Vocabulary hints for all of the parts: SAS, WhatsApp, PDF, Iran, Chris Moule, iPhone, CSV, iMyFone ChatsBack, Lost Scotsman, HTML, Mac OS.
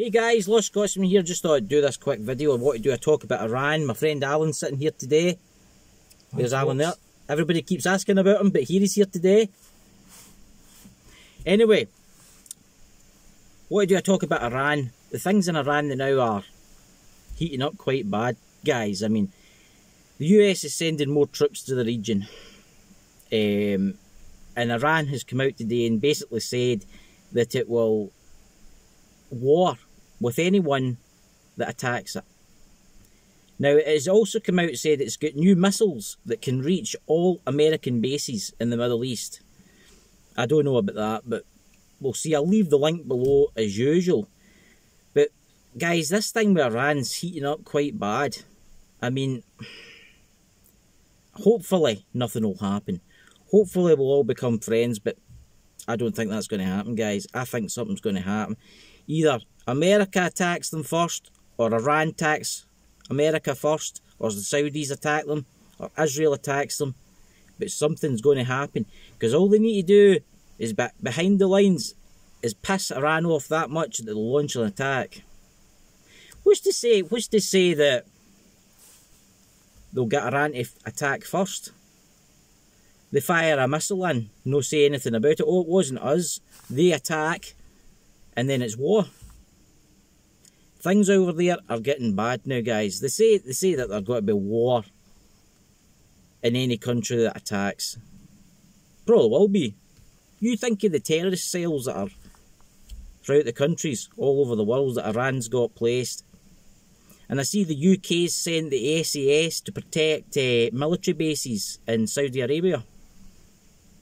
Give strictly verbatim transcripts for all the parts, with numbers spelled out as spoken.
Hey guys, Lost Scotsman here. Just thought I'd do this quick video of what to do. I talk about Iran. My friend Alan's sitting here today. There's Alan there. Everybody keeps asking about him, but here he's here today. Anyway, what do I talk about Iran? The things in Iran that now are heating up quite bad, guys. I mean, the U S is sending more troops to the region. Um, and Iran has come out today and basically said that it will war with anyone that attacks it. Now, it has also come out and said it's got new missiles that can reach all American bases in the Middle East. I don't know about that, but we'll see. I'll leave the link below as usual. But, guys, this thing with Iran's heating up quite bad. I mean, hopefully nothing will happen. Hopefully we'll all become friends, but I don't think that's going to happen, guys. I think something's going to happen. Either America attacks them first, or Iran attacks America first, or the Saudis attack them, or Israel attacks them. But something's going to happen, because all they need to do is be behind the lines is piss Iran off that much that they'll launch an attack. What's to say? What's to say that they'll get Iran to attack first? They fire a missile in, no say anything about it. Oh, it wasn't us. They attack. And then it's war. Things over there are getting bad now, guys. They say they say that there's got to be war in any country that attacks. Probably will be. You think of the terrorist cells that are throughout the countries, all over the world, that Iran's got placed. And I see the U K's sent the S A S to protect uh, military bases in Saudi Arabia.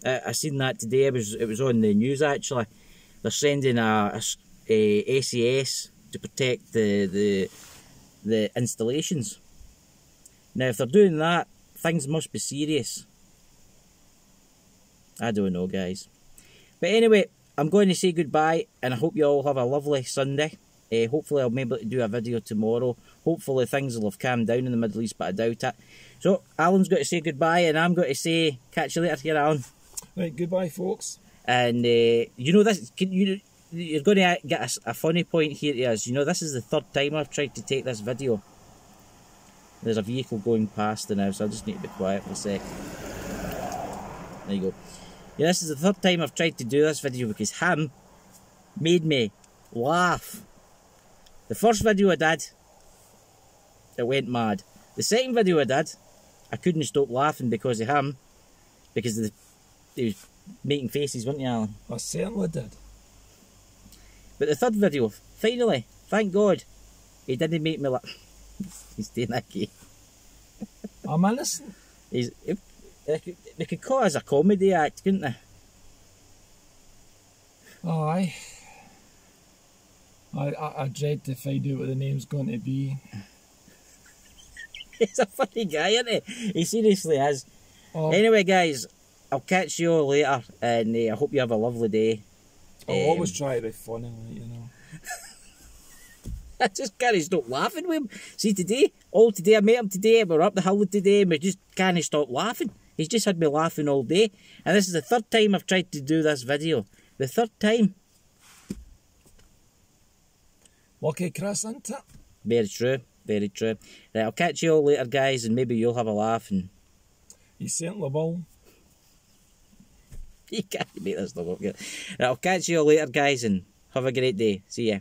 Uh, I seen that today. It was, it was on the news, actually. They're sending a, a, a S A S to protect the, the the installations. Now, if they're doing that, things must be serious. I don't know, guys. But anyway, I'm going to say goodbye, and I hope you all have a lovely Sunday. Uh, hopefully, I'll be able to do a video tomorrow. Hopefully, things will have calmed down in the Middle East, but I doubt it. So, Alan's got to say goodbye, and I'm going to say catch you later here, Alan. Right, goodbye, folks. And uh, you know this. Can you, you're going to get a, a funny point here. Is you know this is the third time I've tried to take this video. There's a vehicle going past now, so I just need to be quiet for a sec. There you go. Yeah, this is the third time I've tried to do this video because him made me laugh. The first video I did, it went mad. The second video I did, I couldn't stop laughing because of him, because of the he was making faces, weren't you, Alan? I certainly did. But the third video, finally, thank God, he didn't make me laugh. He's doing that game. I'm innocent. He's, he, they, could, they could call it as a comedy act, couldn't they? Oh, aye. I, I, I dread to find out what the name's going to be. He's a funny guy, isn't he? He seriously is. Oh. Anyway, guys, I'll catch you all later, and uh, I hope you have a lovely day. I'll um, always try to be funny, like, you know. I just can't stop laughing with him. See, today, all today, I met him today, we were up the hill today, and we just can't stop laughing. He's just had me laughing all day. And this is the third time I've tried to do this video. The third time. Lucky Chris, isn't it? Very true, very true. Right, I'll catch you all later, guys, and maybe you'll have a laugh. And you certainly will. You can't make this stuff up. I'll catch you all later, guys, and have a great day. See ya.